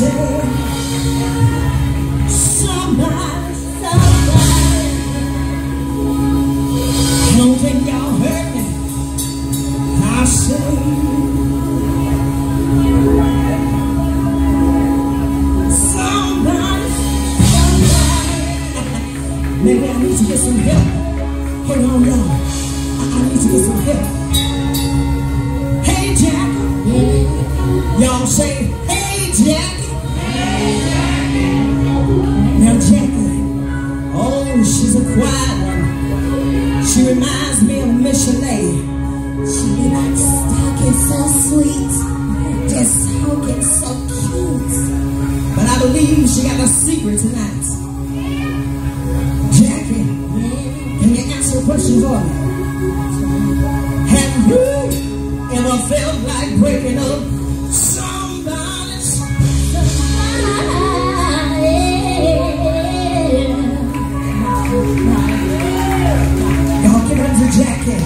say somebody, don't think y'all hurt me, I say maybe I need to get some help. Hang on, y'all. I need to get some help. Hey, Jackie. Y'all say, hey, Jackie. Hey, Jackie. Now, Jackie, oh, she's a quiet one. She reminds me of Michelet. She be like, talking so sweet, just talking so cute. But I believe she got a secret tonight. Questions are, have you ever felt like breaking up somebody? Y'all give it to Jackie,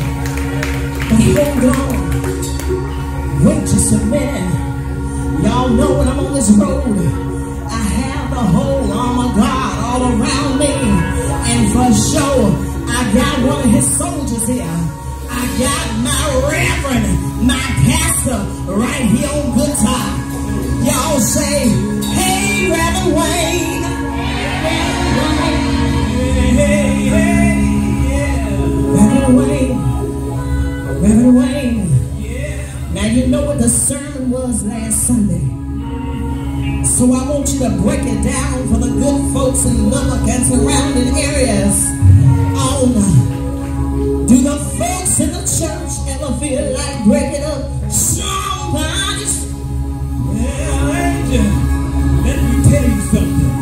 but hold on, wait just a minute. Y'all know when I'm on this road, I have the whole arm of God all around me, and for sure I got one of his soldiers here. I got my reverend, my pastor, right here on guitar. Y'all say, hey, Reverend Wayne. Hey, hey, Reverend Wayne. Reverend Wayne. Yeah. Now you know what the sermon was last Sunday. So I want you to break it down for the good folks in Lubbock and surrounding areas. Do the folks in the church ever feel like breaking up somebody's? Well, Angel, let me tell you something.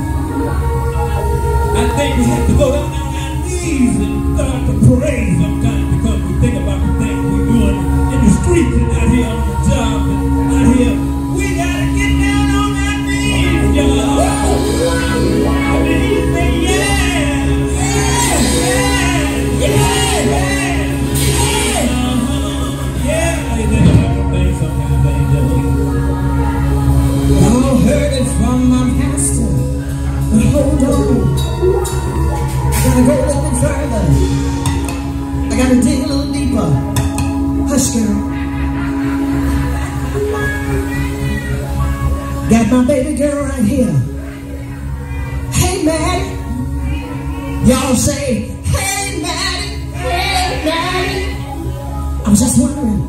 I think we have to go down on our knees and start to pray sometimes, because we think about the things we're doing in the streets and out here on the job and out here. We gotta get down on our knees, y'all. I mean, you say yeah. Yeah, y'all heard it from my pastor, but hold on, I gotta go a little bit further, I gotta dig a little deeper. Hush, girl. Got my baby girl right here. Hey, Mattie. Y'all say, hey, Mattie. I'm just wondering,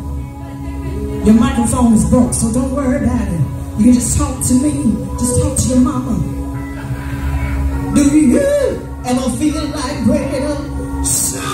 your microphone is broke, so don't worry about it. You can just talk to me, just talk to your mama. Do you ever feel like breaking up?